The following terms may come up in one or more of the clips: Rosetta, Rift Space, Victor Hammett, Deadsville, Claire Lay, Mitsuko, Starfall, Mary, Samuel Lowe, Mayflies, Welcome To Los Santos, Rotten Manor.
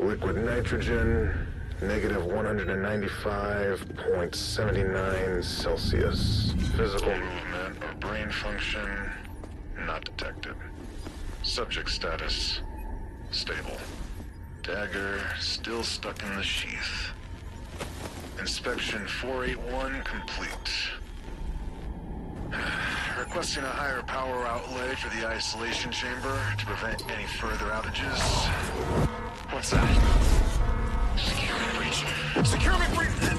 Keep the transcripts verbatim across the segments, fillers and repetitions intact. Liquid nitrogen, negative one hundred ninety-five point seven nine Celsius. Physical movement or brain function, not detected. Subject status, stable. Dagger still stuck in the sheath. Inspection four eighty-one complete. Requesting a higher power outlay for the isolation chamber to prevent any further outages. What's that? Security breach. Security breach.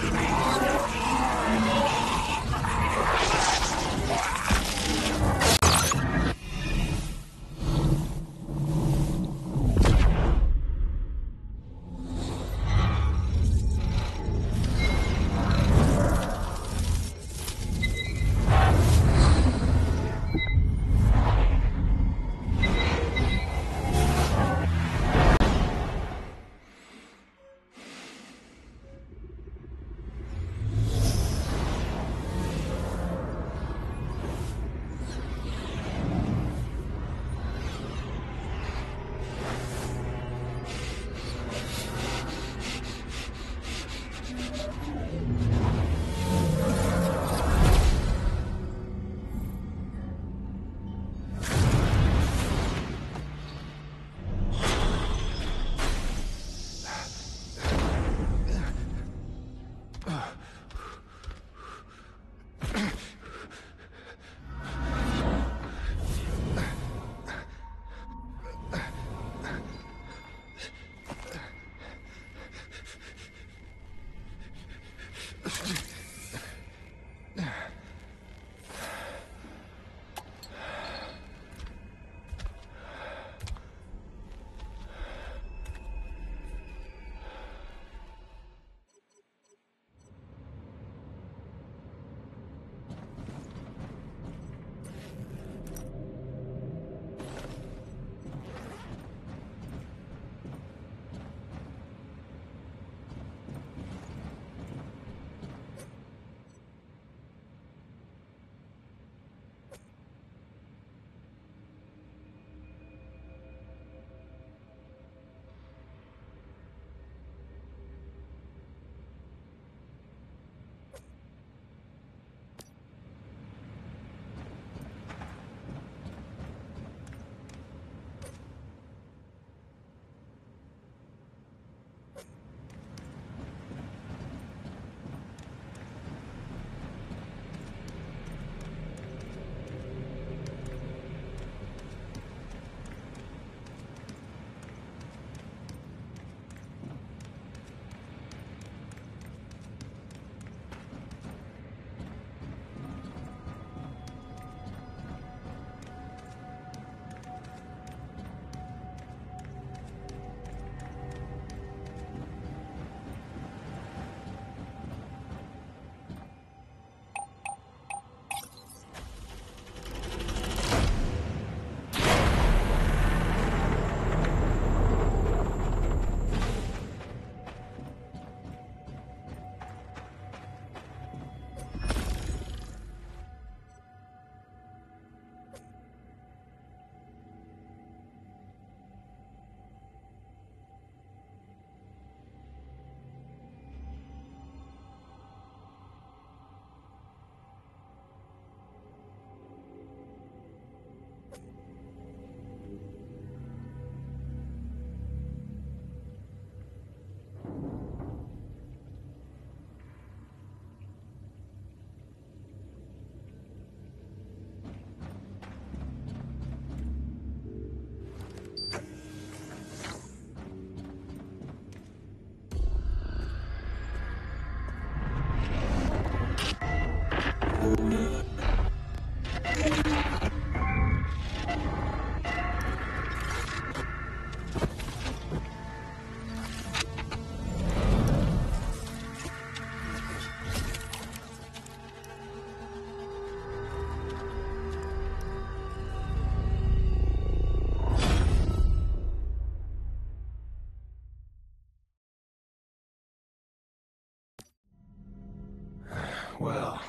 Well,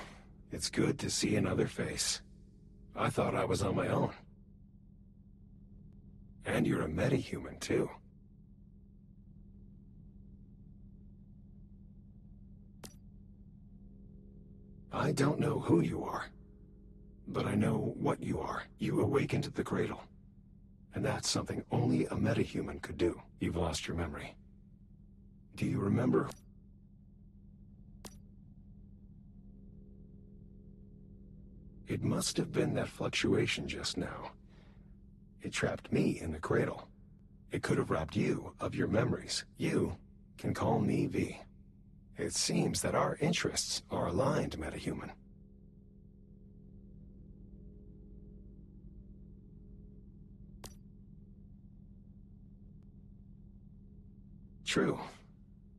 it's good to see another face. I thought I was on my own. And you're a metahuman, too. I don't know who you are, but I know what you are. You awakened at the cradle, and that's something only a metahuman could do. You've lost your memory. Do you remember? It must have been that fluctuation just now. It trapped me in the cradle. It could have robbed you of your memories. You can call me V. It seems that our interests are aligned, metahuman. True.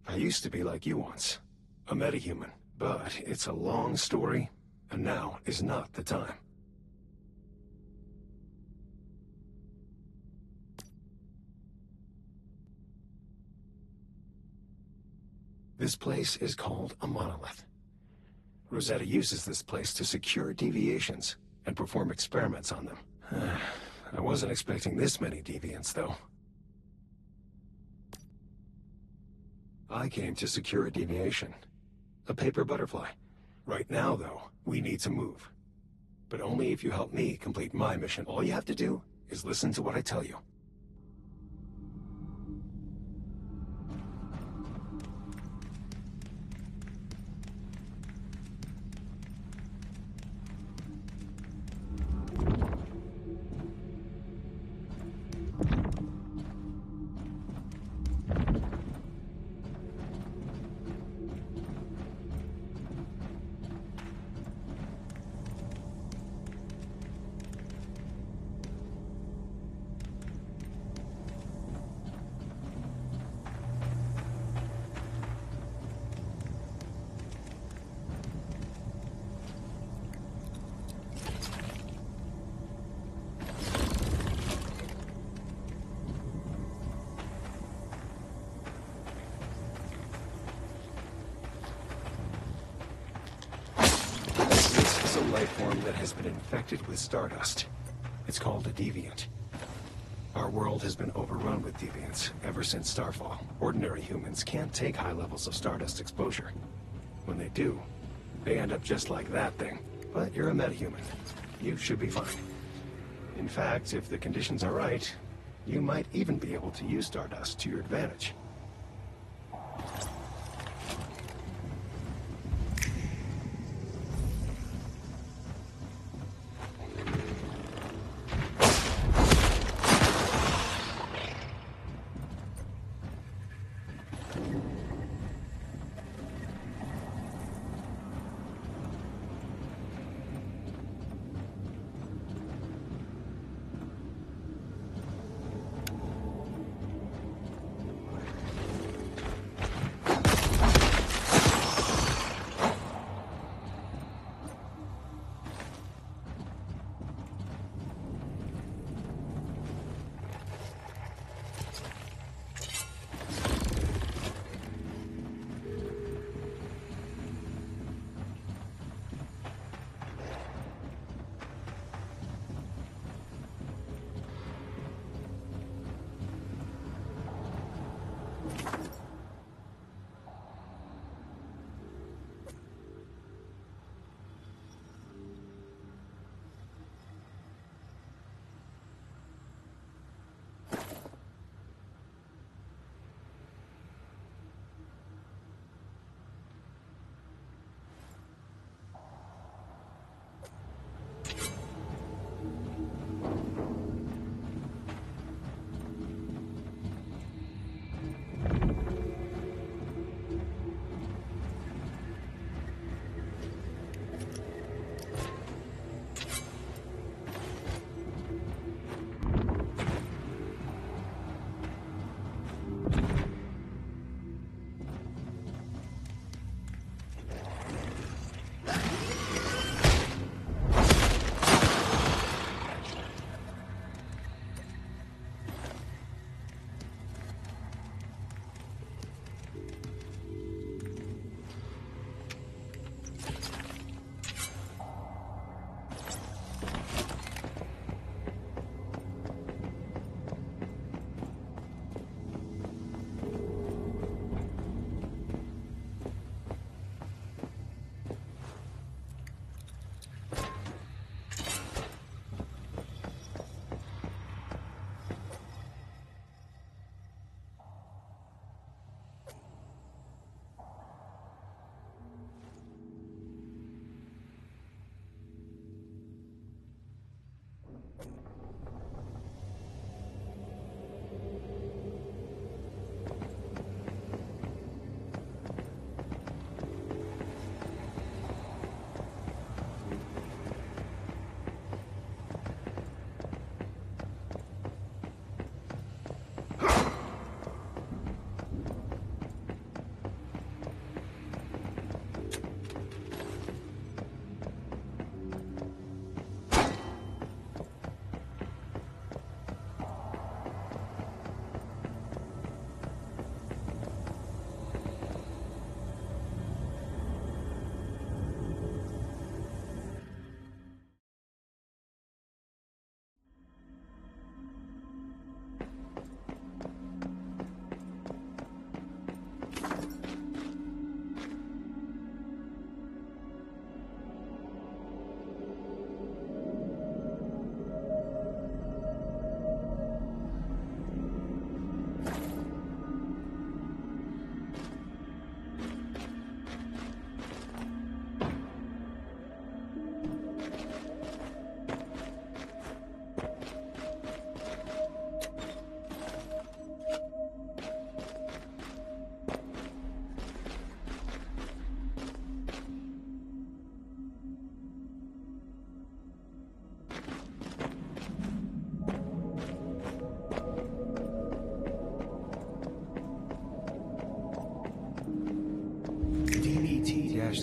I used to be like you once, a metahuman, but it's a long story, and now is not the time. This place is called a monolith. Rosetta uses this place to secure deviations and perform experiments on them. I wasn't expecting this many deviants, though. I came to secure a deviation, a paper butterfly. Right now, though, we need to move. But only if you help me complete my mission. All you have to do is listen to what I tell you. With stardust. It's called a deviant. Our world has been overrun with deviants ever since Starfall. Ordinary humans can't take high levels of stardust exposure. When they do, they end up just like that thing. But you're a metahuman. You should be fine. In fact, if the conditions are right, you might even be able to use stardust to your advantage.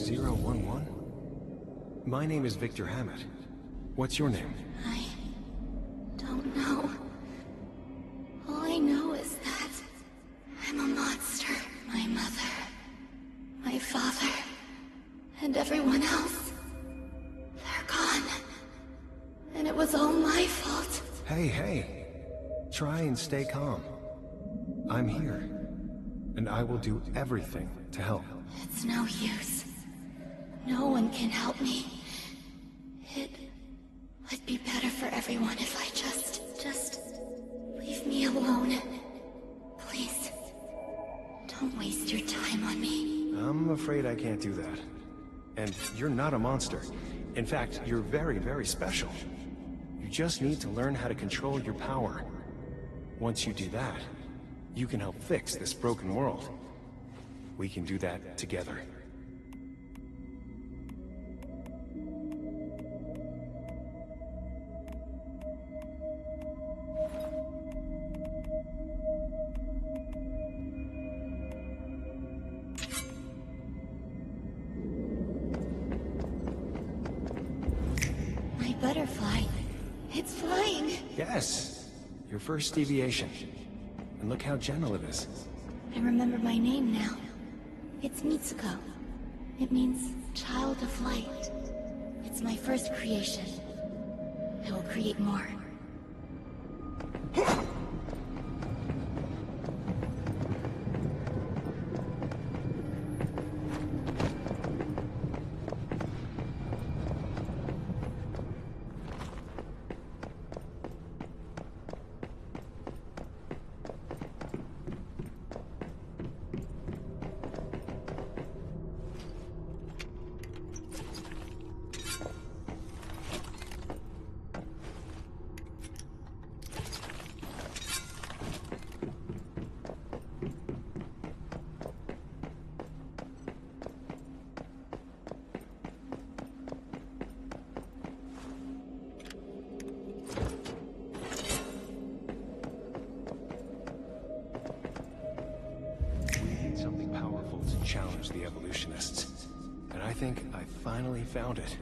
zero one one? My name is Victor Hammett. What's your name? I don't know. All I know is that I'm a monster. My mother, my father, and everyone else, they're gone. And it was all my fault. Hey, hey. Try and stay calm. I'm here, and I will do everything to help. It's no use. No one can help me. It would be better for everyone if I just, just leave me alone. Please, don't waste your time on me. I'm afraid I can't do that. And you're not a monster. In fact, you're very, very special. You just need to learn how to control your power. Once you do that, you can help fix this broken world. We can do that together. My butterfly, it's flying. Yes, your first deviation. And look how gentle it is. I remember my name now. It's Mitsuko. It means child of light. It's my first creation. I will create more. Found it.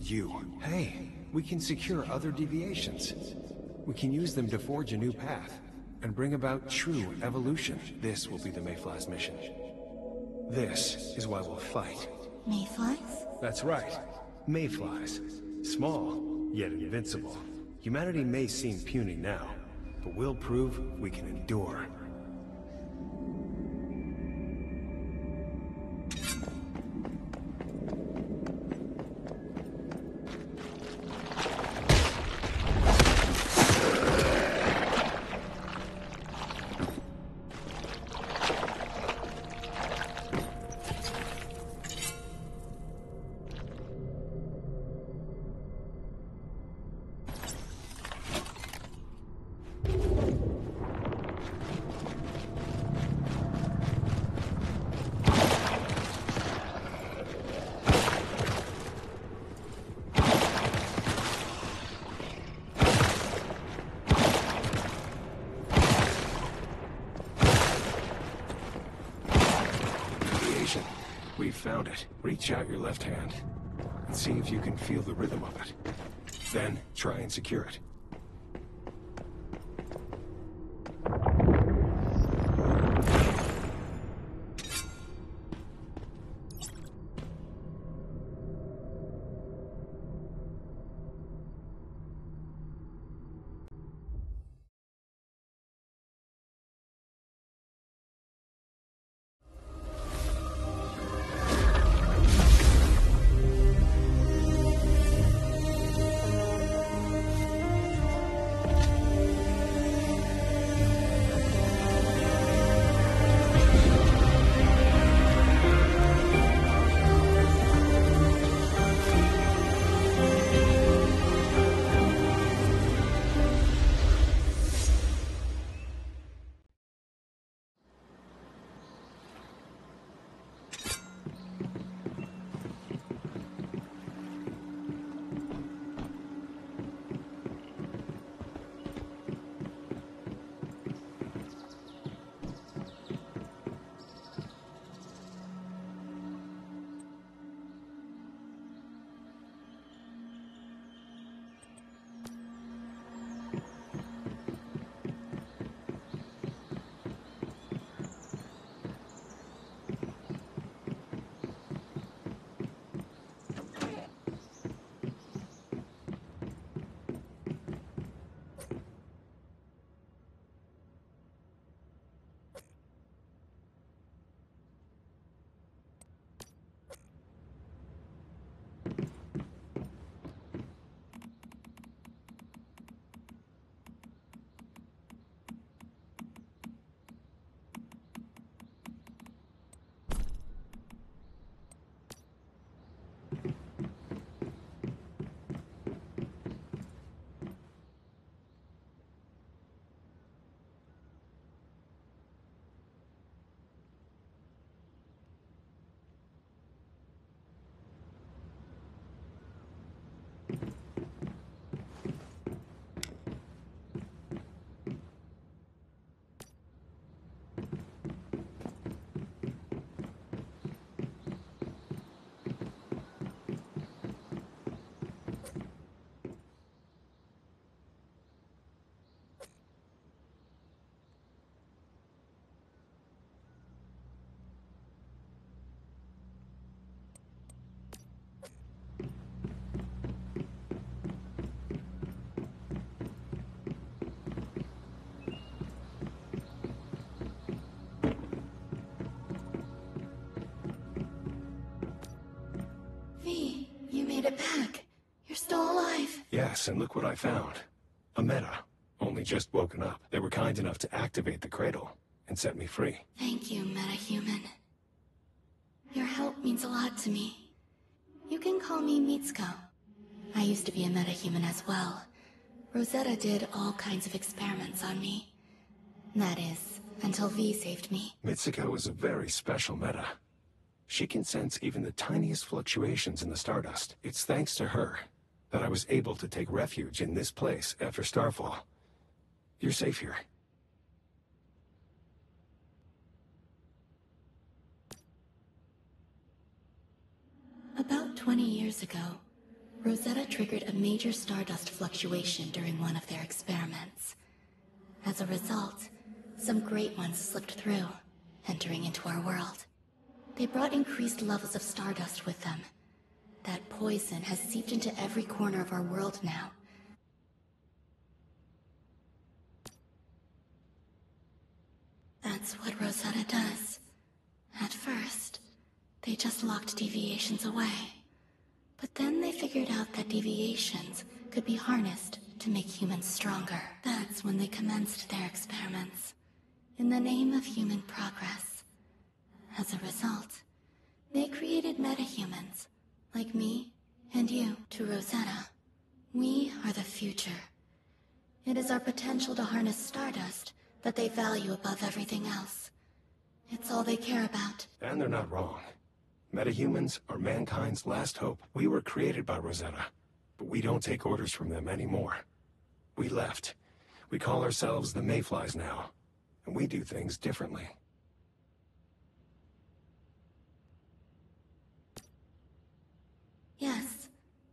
You. Hey, we can secure other deviations. We can use them to forge a new path and bring about true evolution. This will be the Mayflies' mission. This is why we'll fight. Mayflies? That's right. Mayflies. Small, yet invincible. Humanity may seem puny now, but we'll prove we can endure. Reach out your left hand, and see if you can feel the rhythm of it. Then, try and secure it. glass and look what I found. A meta. Only just woken up. They were kind enough to activate the cradle and set me free. Thank you, metahuman. Your help means a lot to me. You can call me Mitsuko. I used to be a metahuman as well. Rosetta did all kinds of experiments on me. That is, until V saved me. Mitsuko is a very special meta. She can sense even the tiniest fluctuations in the stardust. It's thanks to her that I was able to take refuge in this place after Starfall. You're safe here. About twenty years ago, Rosetta triggered a major stardust fluctuation during one of their experiments. As a result, some great ones slipped through, entering into our world. They brought increased levels of stardust with them. That poison has seeped into every corner of our world now. That's what Rosetta does. At first, they just locked deviations away. But then they figured out that deviations could be harnessed to make humans stronger. That's when they commenced their experiments, in the name of human progress. As a result, they created metahumans, like me and you. To Rosetta, we are the future. It is our potential to harness stardust that they value above everything else. It's all they care about. And they're not wrong. Metahumans are mankind's last hope. We were created by Rosetta, but we don't take orders from them anymore. We left. We call ourselves the Mayflies now, and we do things differently. Yes,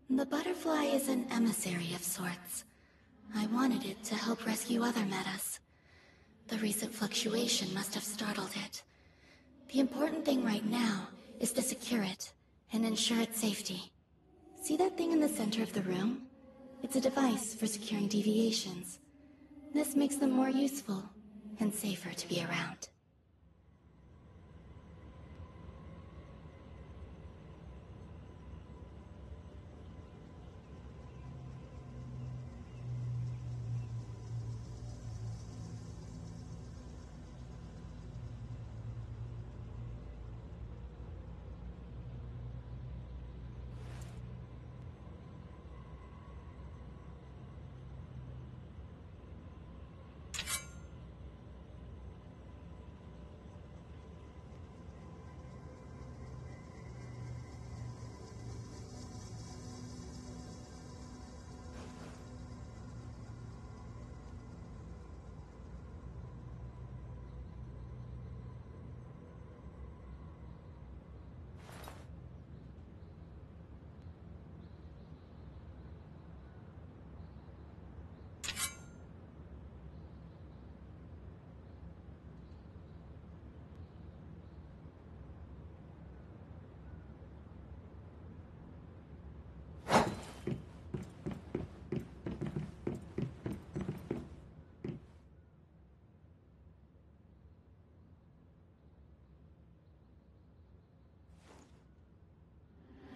the butterfly is an emissary of sorts. I wanted it to help rescue other metas. The recent fluctuation must have startled it. The important thing right now is to secure it and ensure its safety. See that thing in the center of the room? It's a device for securing deviations. This makes them more useful and safer to be around.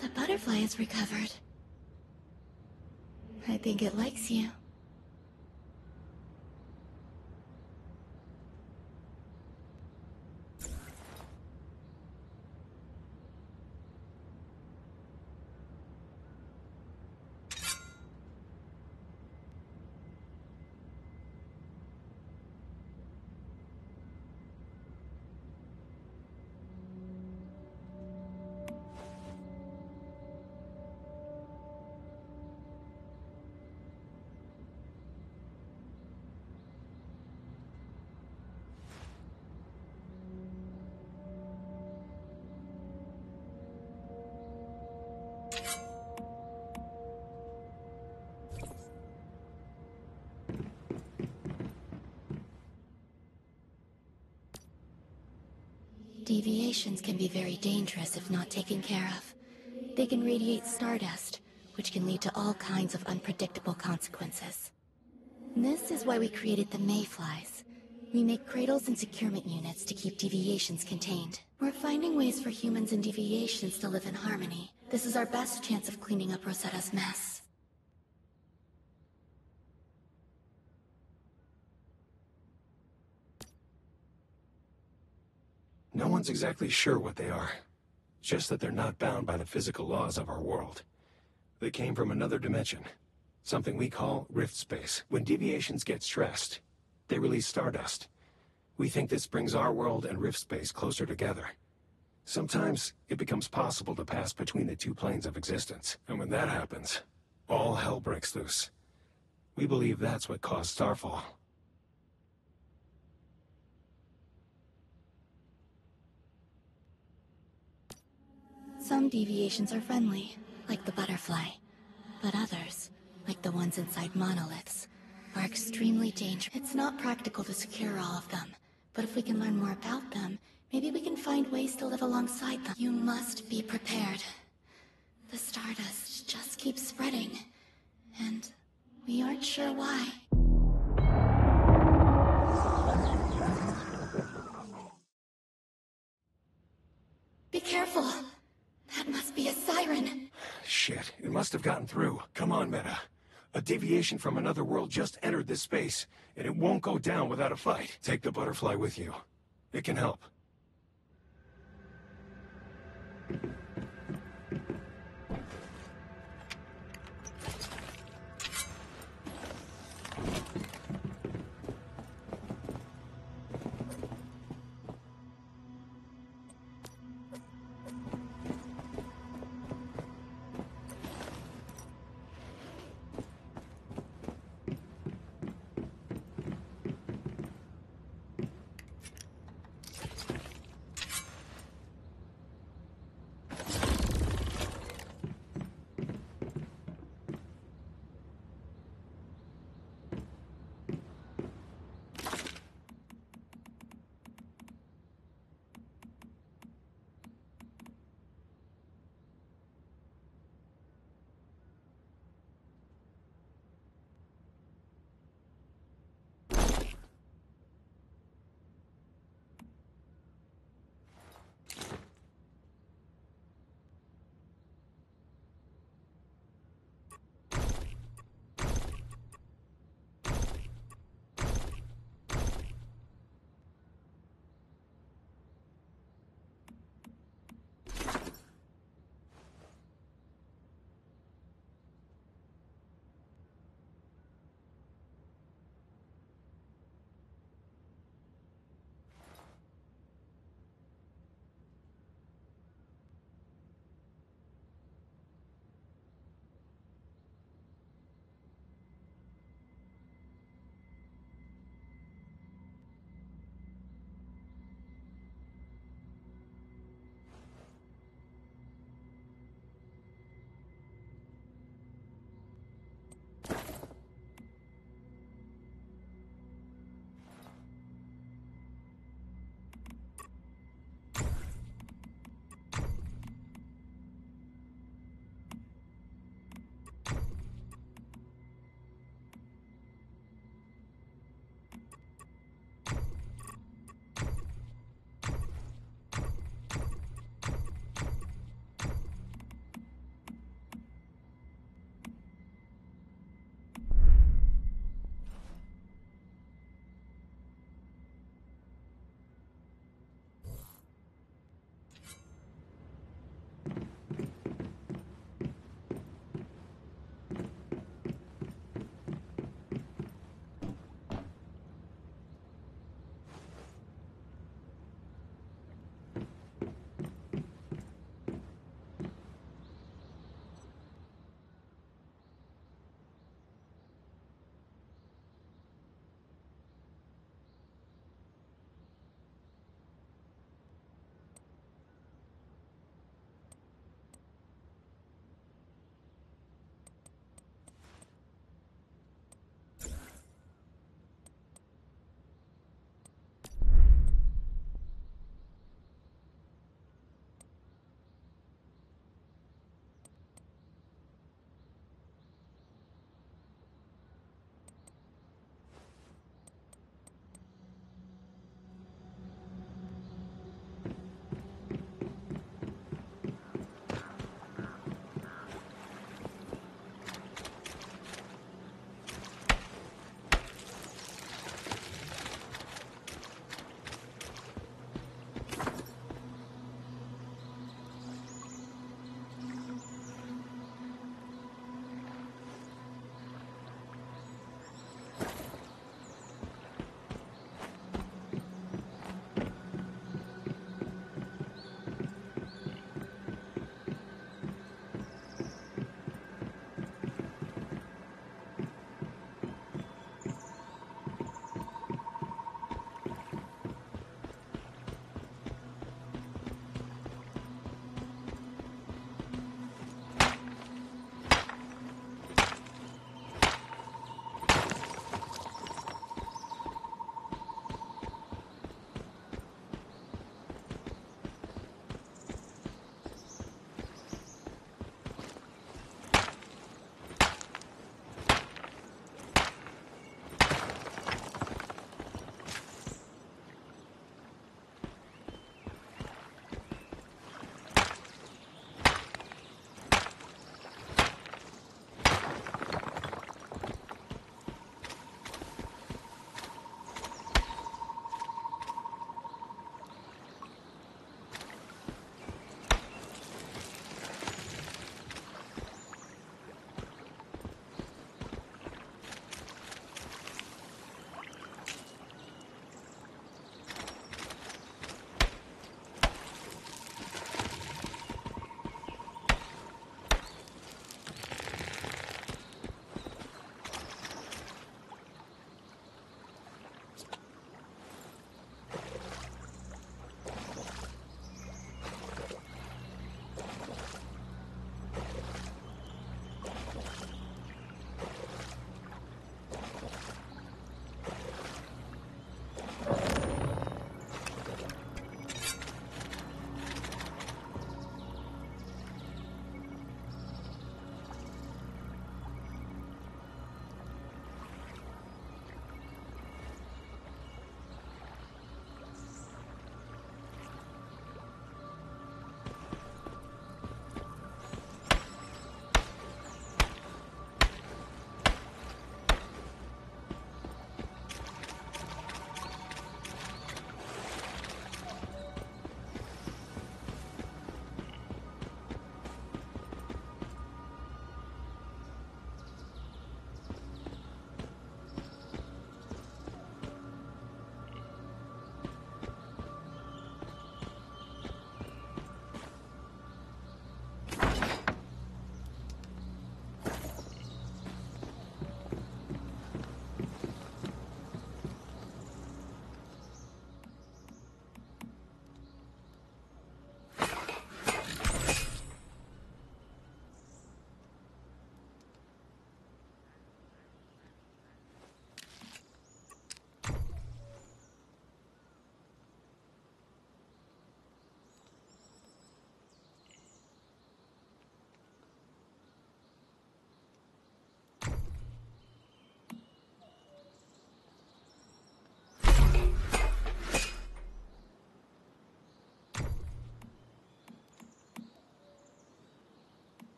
The butterfly is recovered. I think it likes you. Deviations can be very dangerous if not taken care of. They can radiate stardust, which can lead to all kinds of unpredictable consequences. This is why we created the Mayflies. We make cradles and securement units to keep deviations contained. We're finding ways for humans and deviations to live in harmony. This is our best chance of cleaning up Rosetta's mess. one's exactly sure what they are. Just that they're not bound by the physical laws of our world. They came from another dimension. Something we call Rift Space. When deviations get stressed, they release stardust. We think this brings our world and Rift Space closer together. Sometimes, it becomes possible to pass between the two planes of existence. And when that happens, all hell breaks loose. We believe that's what caused Starfall. Some deviations are friendly, like the butterfly. But others, like the ones inside monoliths, are extremely dangerous. It's not practical to secure all of them, but if we can learn more about them, maybe we can find ways to live alongside them. You must be prepared. The stardust just keeps spreading, and we aren't sure why. Be careful! That must be a siren! Shit, it must have gotten through. Come on, Meta. A deviation from another world just entered this space, and it won't go down without a fight. Take the butterfly with you. It can help.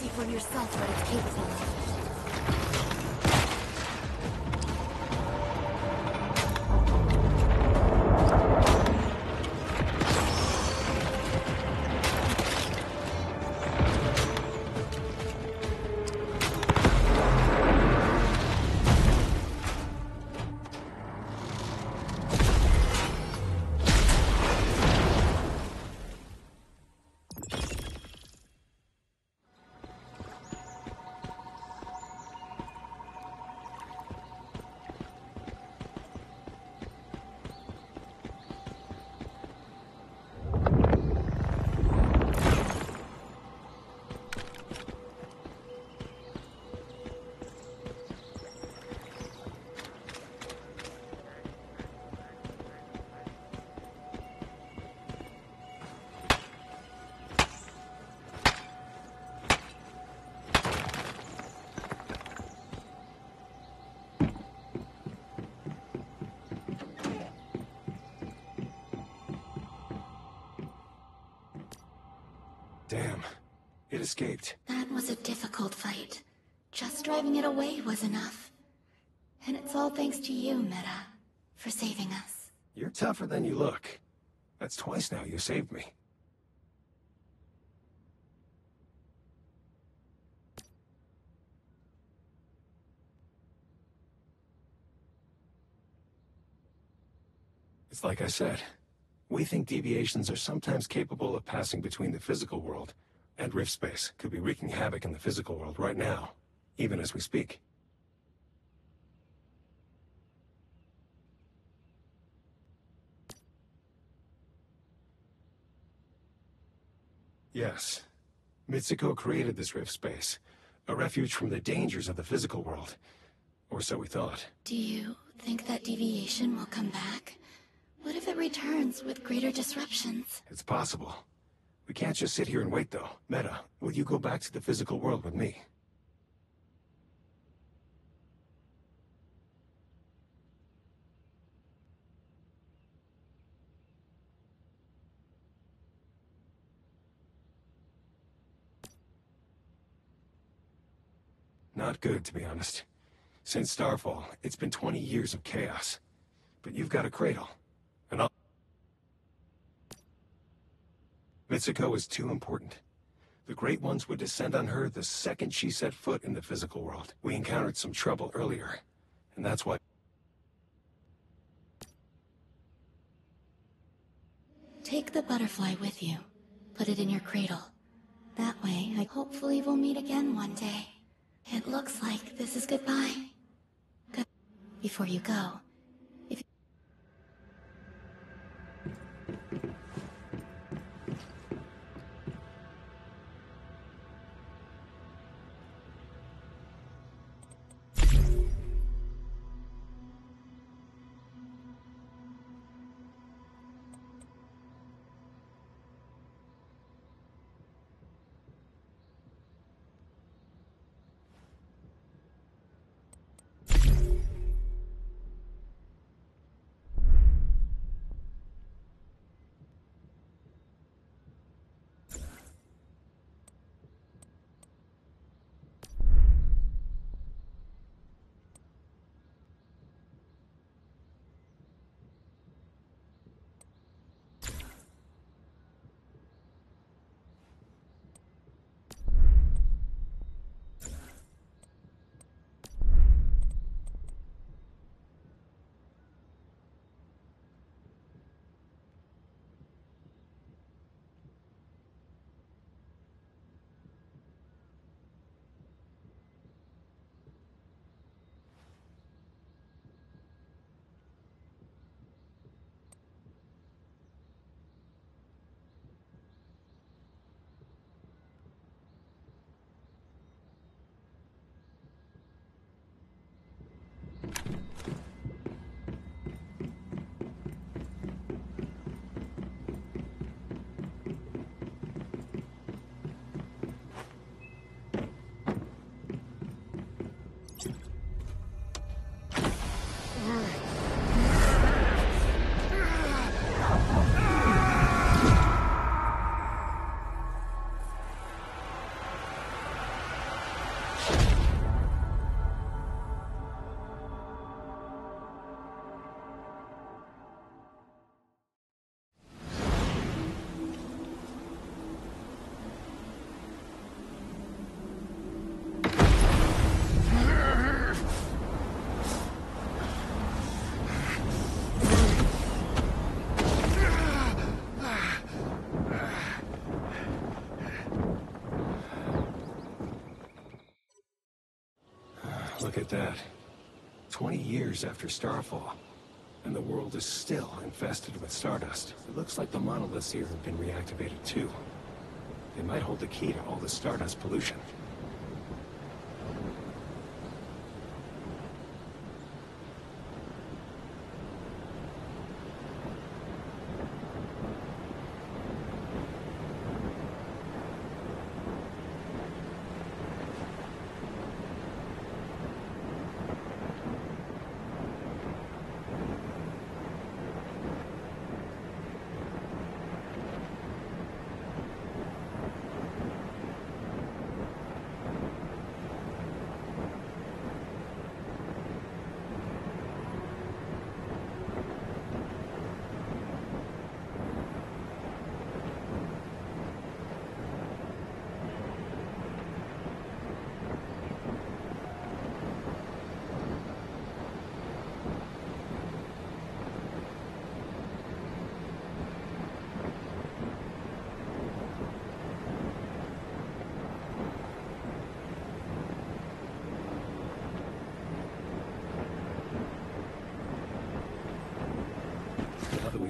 see for yourself what it's capable It escaped. That was a difficult fight. Just driving it away was enough. And it's all thanks to you, Meta, for saving us. You're tougher than you look. That's twice now you saved me. It's like I said, we think deviations are sometimes capable of passing between the physical world and Rift Space. Could be wreaking havoc in the physical world right now, even as we speak. Yes, Mitsuko created this Rift Space, a refuge from the dangers of the physical world, or so we thought. Do you think that deviation will come back? What if it returns with greater disruptions? It's possible. We can't just sit here and wait, though. Meta, will you go back to the physical world with me? Not good, to be honest. Since Starfall, it's been twenty years of chaos. But you've got a cradle, and I'll... Mitsuko is too important. The Great Ones would descend on her the second she set foot in the physical world. We encountered some trouble earlier, and that's why... Take the butterfly with you. Put it in your cradle. That way, I hopefully we'll meet again one day. It looks like this is goodbye. Good. Before you go... Look at that. twenty years after Starfall, and the world is still infested with stardust. It looks like the monoliths here have been reactivated too. They might hold the key to all the stardust pollution.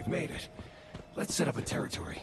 Made it. Let's set up a territory.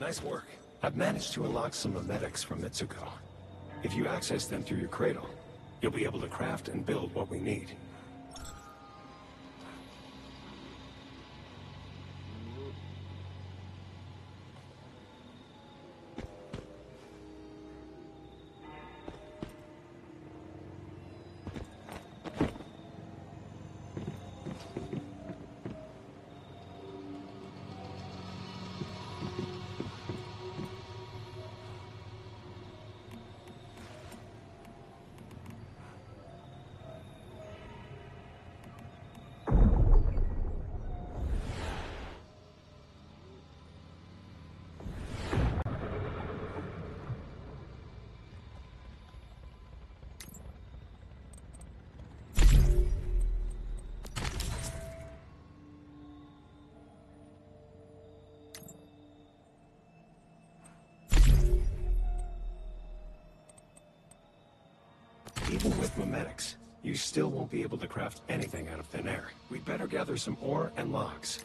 Nice work. I've managed to unlock some memetics from Mitsuko. If you access them through your cradle, you'll be able to craft and build what we need. Even with memetics, you still won't be able to craft anything out of thin air. We'd better gather some ore and logs.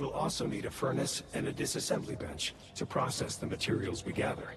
We'll also need a furnace and a disassembly bench to process the materials we gather.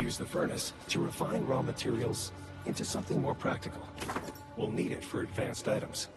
Use the furnace to refine raw materials into something more practical. We'll need it for advanced items.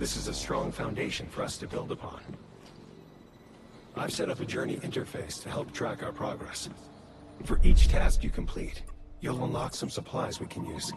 This is a strong foundation for us to build upon. I've set up a journey interface to help track our progress. For each task you complete, you'll unlock some supplies we can use.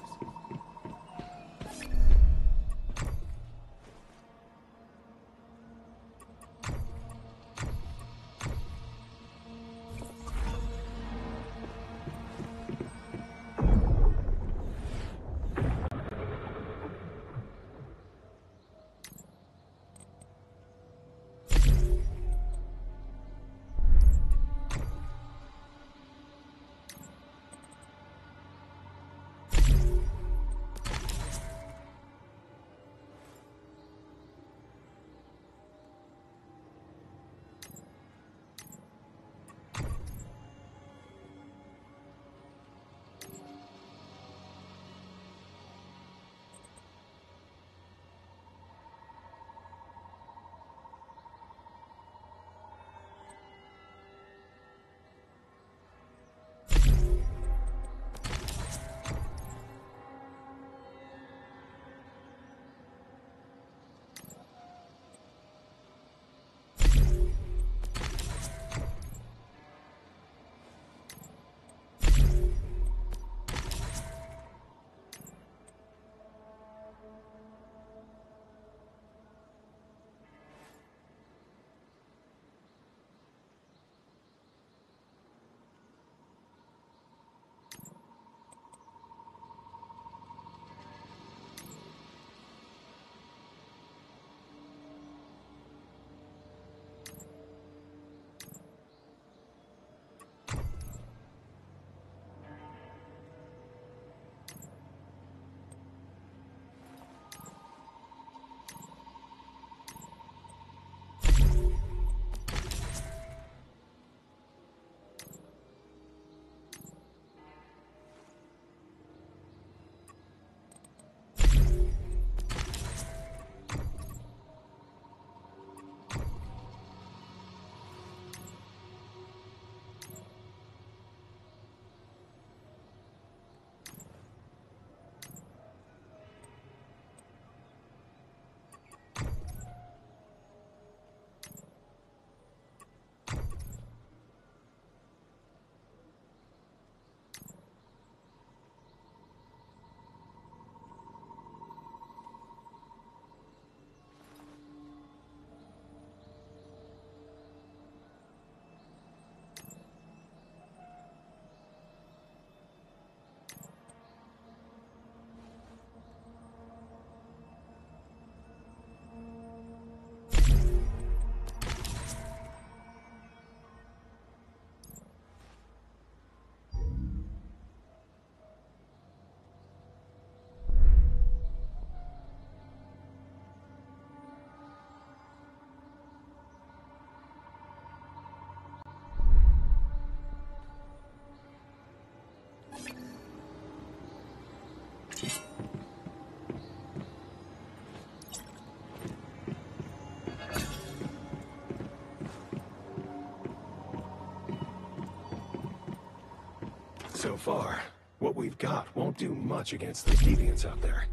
So far, what we've got won't do much against the deviants out there.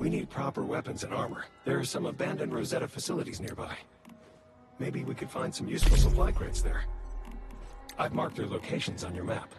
We need proper weapons and armor. There are some abandoned Rosetta facilities nearby. Maybe we could find some useful supply crates there. I've marked their locations on your map.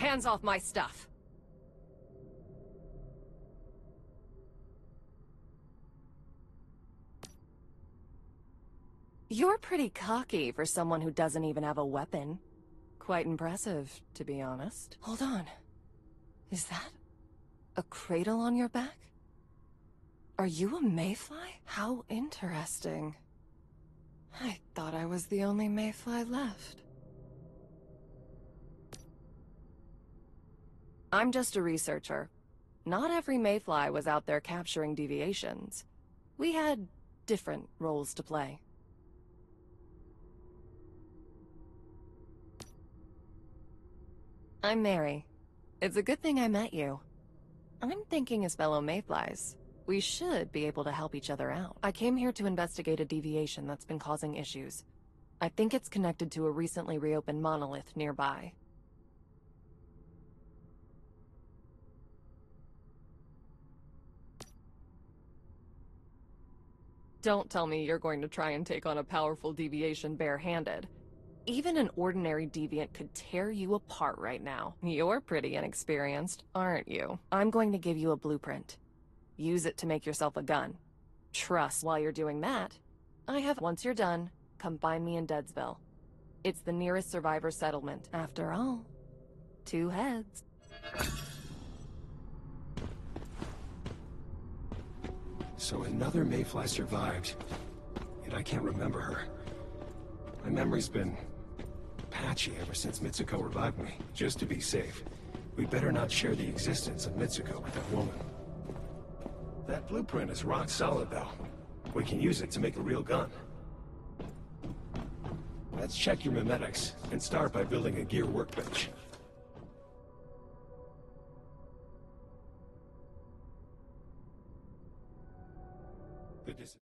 Hands off my stuff. You're pretty cocky for someone who doesn't even have a weapon. Quite impressive, to be honest. Hold on. Is that a cradle on your back? Are you a mayfly? How interesting. I thought I was the only mayfly left. I'm just a researcher. Not every mayfly was out there capturing deviations. We had different roles to play. I'm Mary. It's a good thing I met you. I'm thinking as fellow Mayflies, we should be able to help each other out. I came here to investigate a deviation that's been causing issues. I think it's connected to a recently reopened monolith nearby. Don't tell me you're going to try and take on a powerful deviation bare-handed. Even an ordinary deviant could tear you apart right now. You're pretty inexperienced, aren't you? I'm going to give you a blueprint. Use it to make yourself a gun. Trust while you're doing that, I have- Once you're done, come find me in Deadsville. It's the nearest survivor settlement. After all, two heads. So another Mayfly survived, and I can't remember her. My memory's been patchy ever since Mitsuko revived me. Just to be safe, we better not share the existence of Mitsuko with that woman. That blueprint is rock solid, though. We can use it to make a real gun. Let's check your mimetics, and start by building a gear workbench. The dis-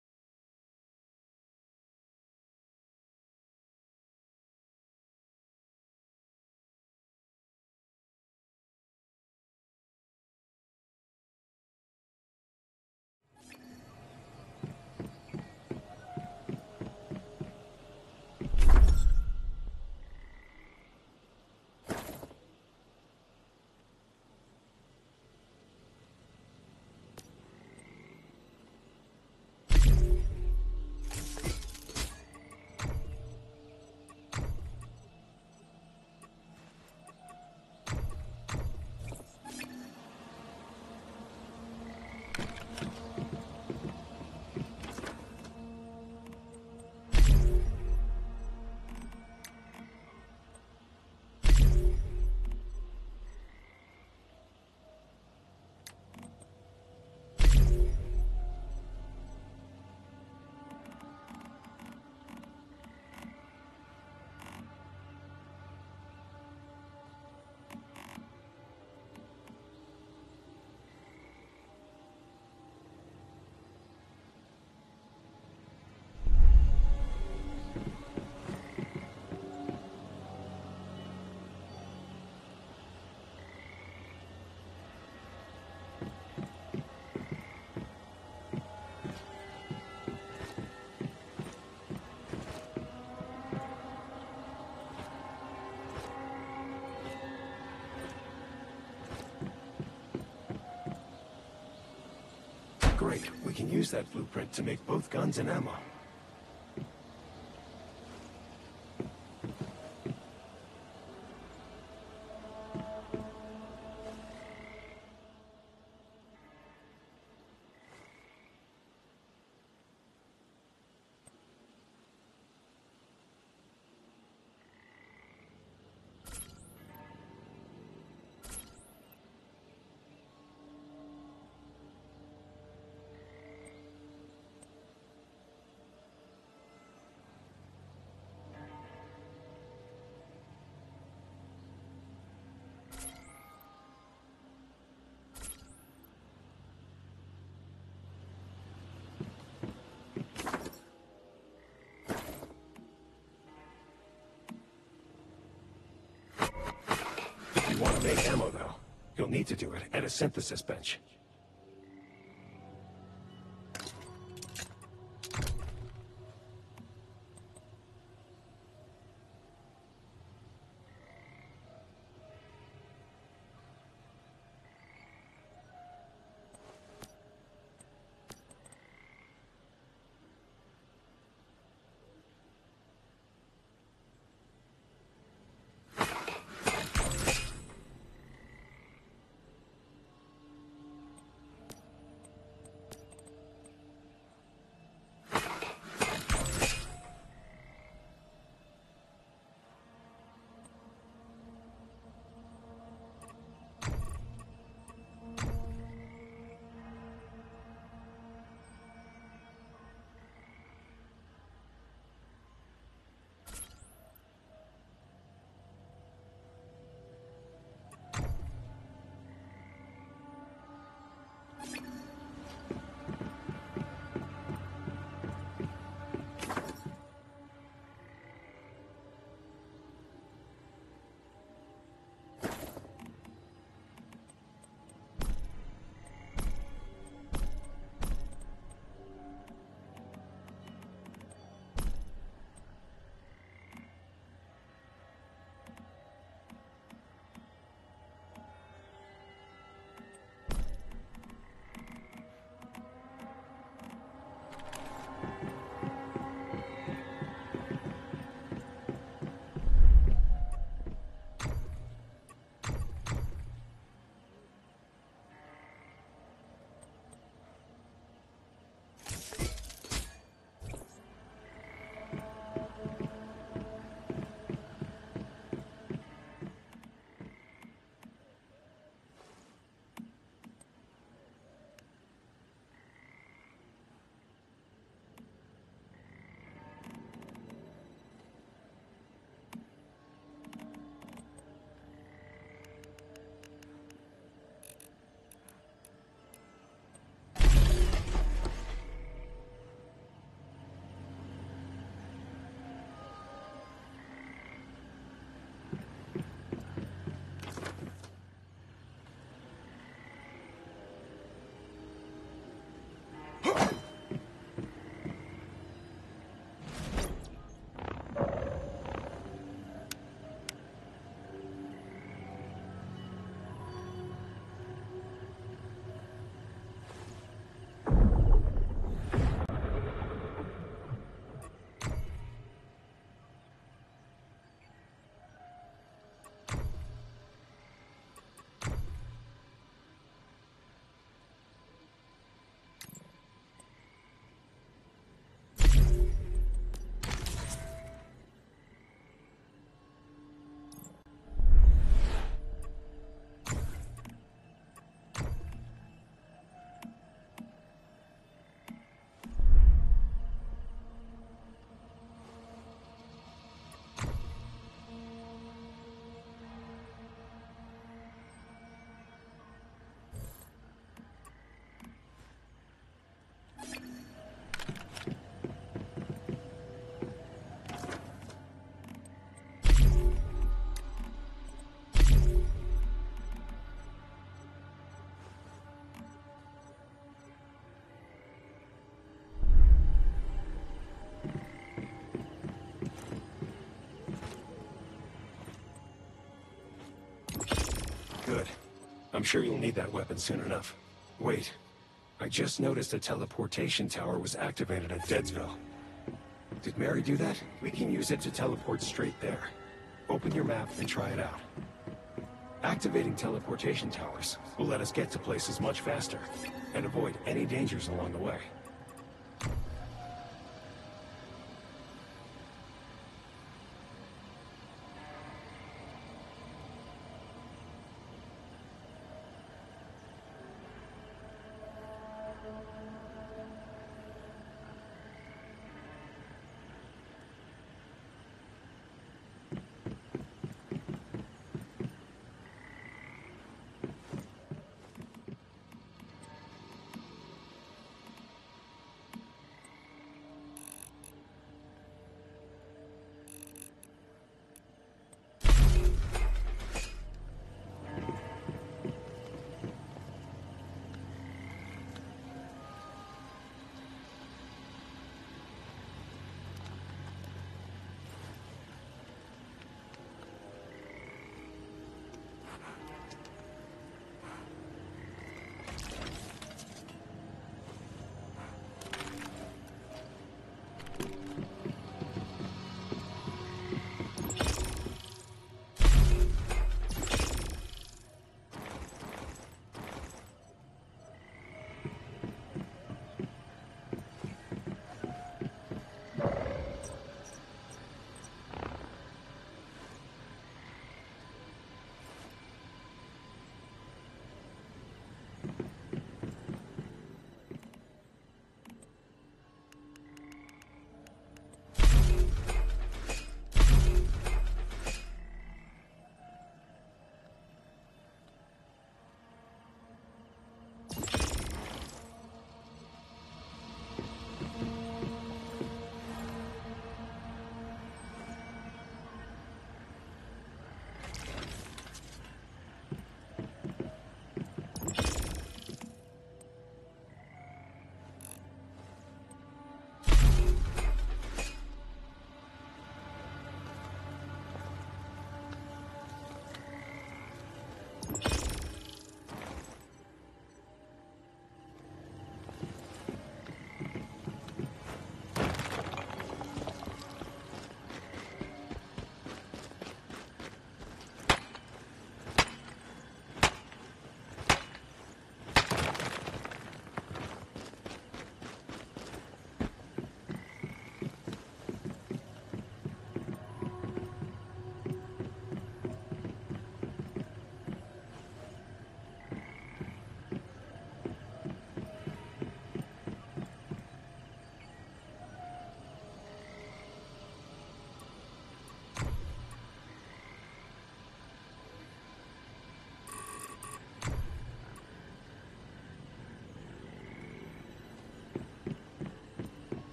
Great. We can use that blueprint to make both guns and ammo. Make ammo, though. You'll need to do it at a synthesis bench. I'm sure you'll need that weapon soon enough. Wait, I just noticed a teleportation tower was activated at Deadsville. Did Mary do that? We can use it to teleport straight there. Open your map and try it out. Activating teleportation towers will let us get to places much faster and avoid any dangers along the way.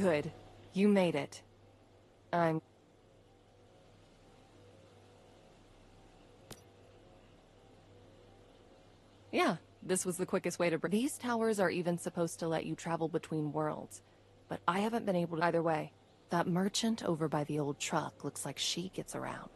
Good. You made it. I'm... Yeah, this was the quickest way to bring... These towers are even supposed to let you travel between worlds, but I haven't been able to either way. That merchant over by the old truck looks like she gets around.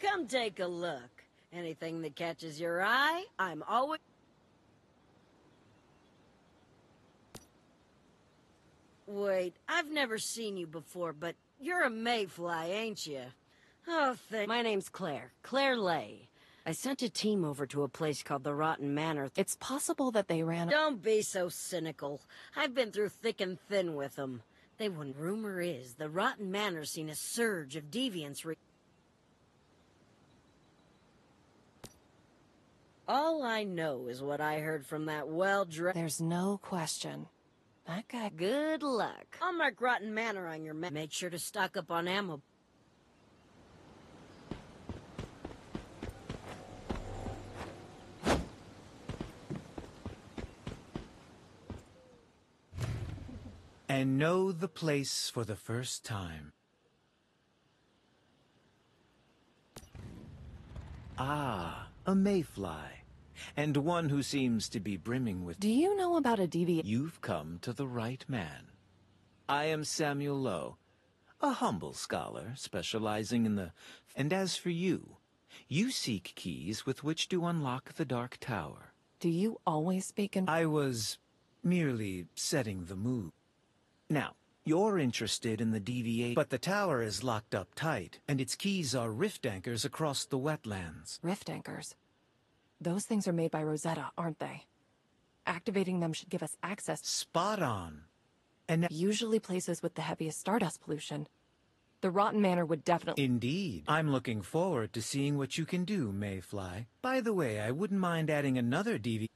Come take a look. Anything that catches your eye, I'm always... Wait, I've never seen you before, but you're a mayfly, ain't you? Oh, thank... My name's Claire. Claire Lay. I sent a team over to a place called the Rotten Manor. It's possible that they ran... Don't be so cynical. I've been through thick and thin with them. They wouldn't... Rumor is, the Rotten Manor's seen a surge of deviants... Re All I know is what I heard from that well-dressed... There's no question. That guy... Good luck. I'll mark Rotten Manor on your map. Make sure to stock up on ammo. And know the place for the first time. Ah... A mayfly, and one who seems to be brimming with... Do you know about a deviant? You've come to the right man. I am Samuel Lowe, a humble scholar specializing in the... And as for you, You seek keys with which to unlock the Dark Tower. Do you always speak in... I was merely setting the mood. Now, you're interested in the D V A, but the tower is locked up tight, and its keys are rift anchors across the wetlands. Rift anchors? Those things are made by Rosetta, aren't they? Activating them should give us access... Spot on. And... usually places with the heaviest stardust pollution. The Rotten Manor would definitely... Indeed. I'm looking forward to seeing what you can do, Mayfly. By the way, I wouldn't mind adding another D V...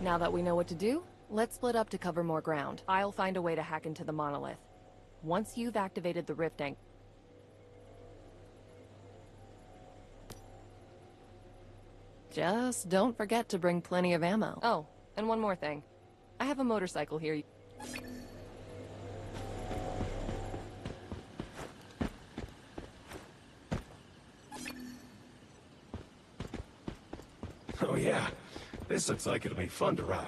Now that we know what to do, let's split up to cover more ground. I'll find a way to hack into the monolith. Once you've activated the rift anchor... Just don't forget to bring plenty of ammo. Oh, and one more thing. I have a motorcycle here. Oh yeah, this looks like it'll be fun to ride.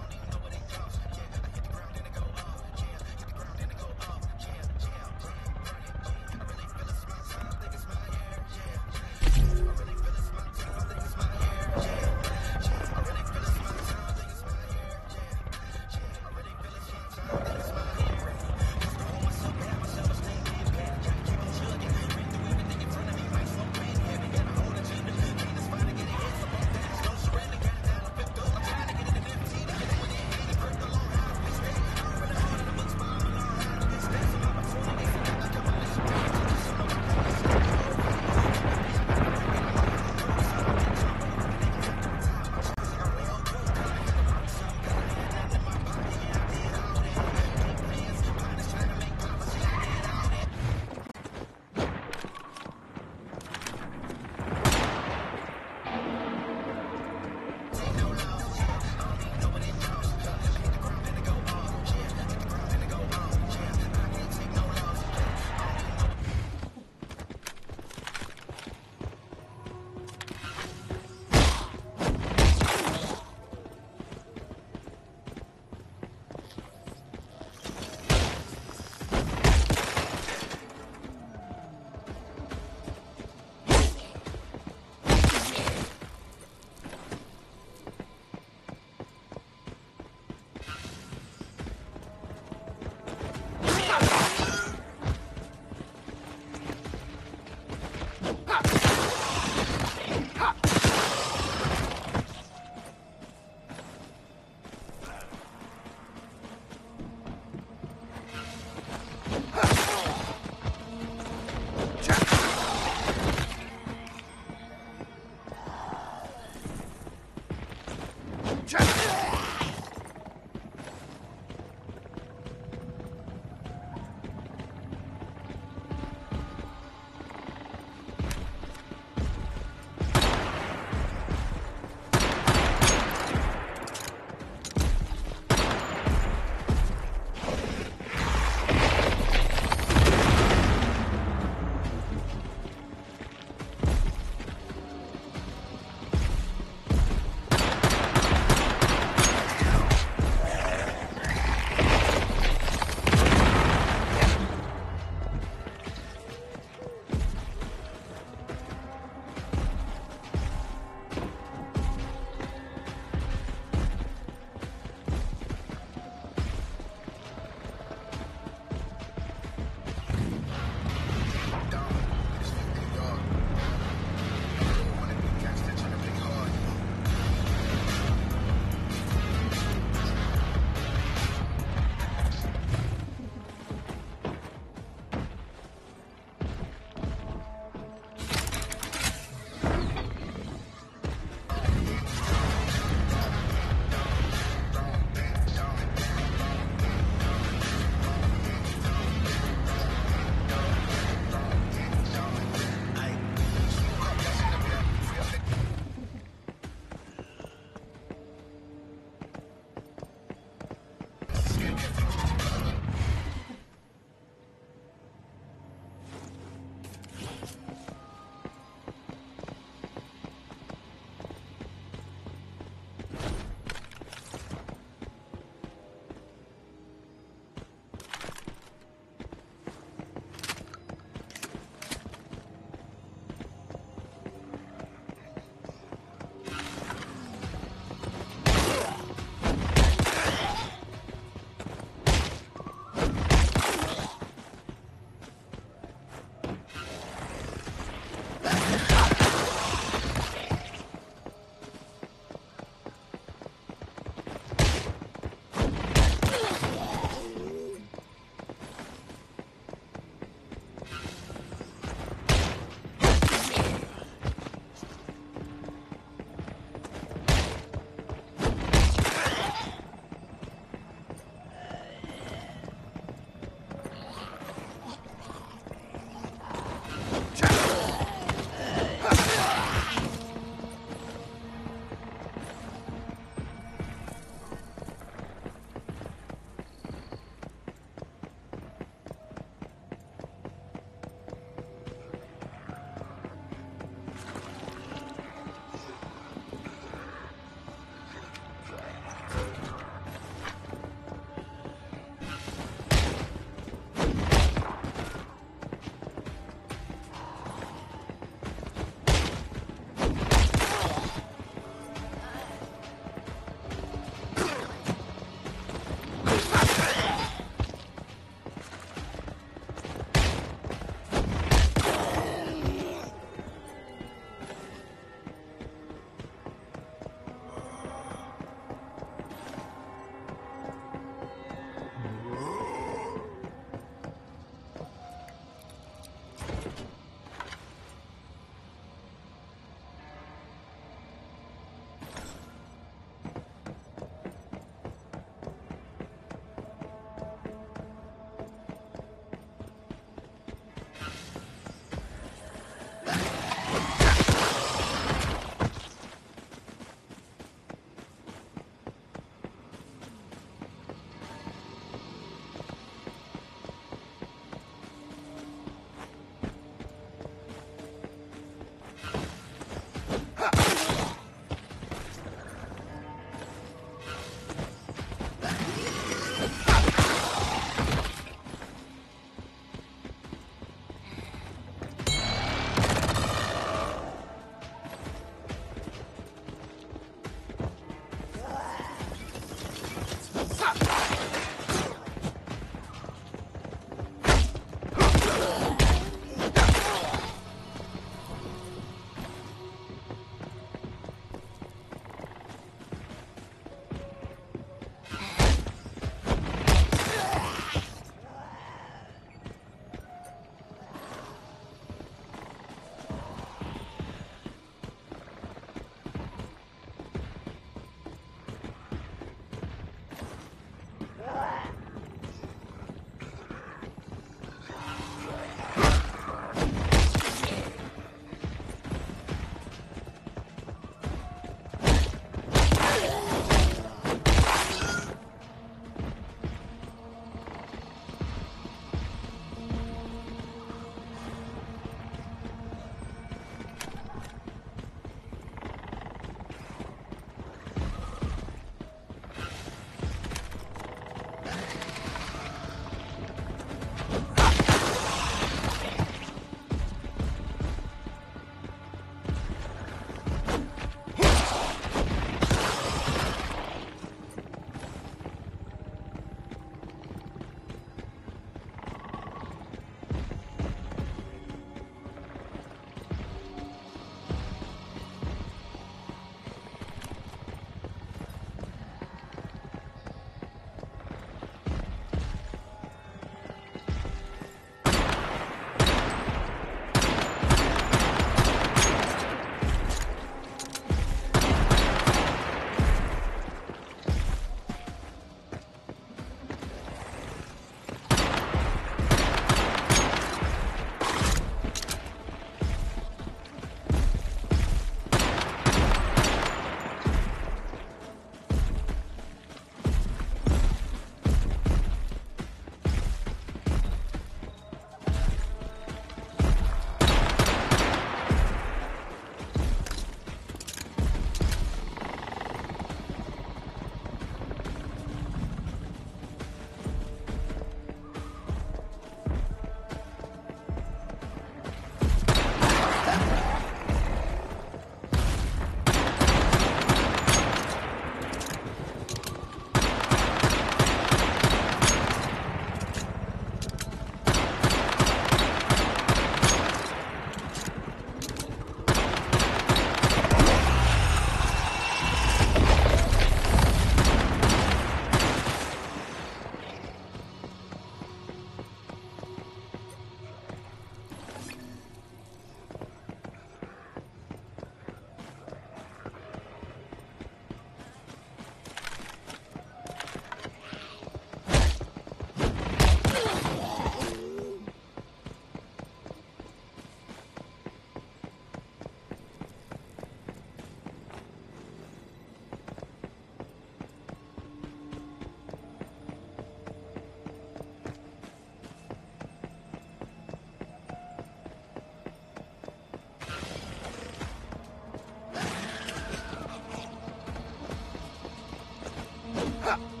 up.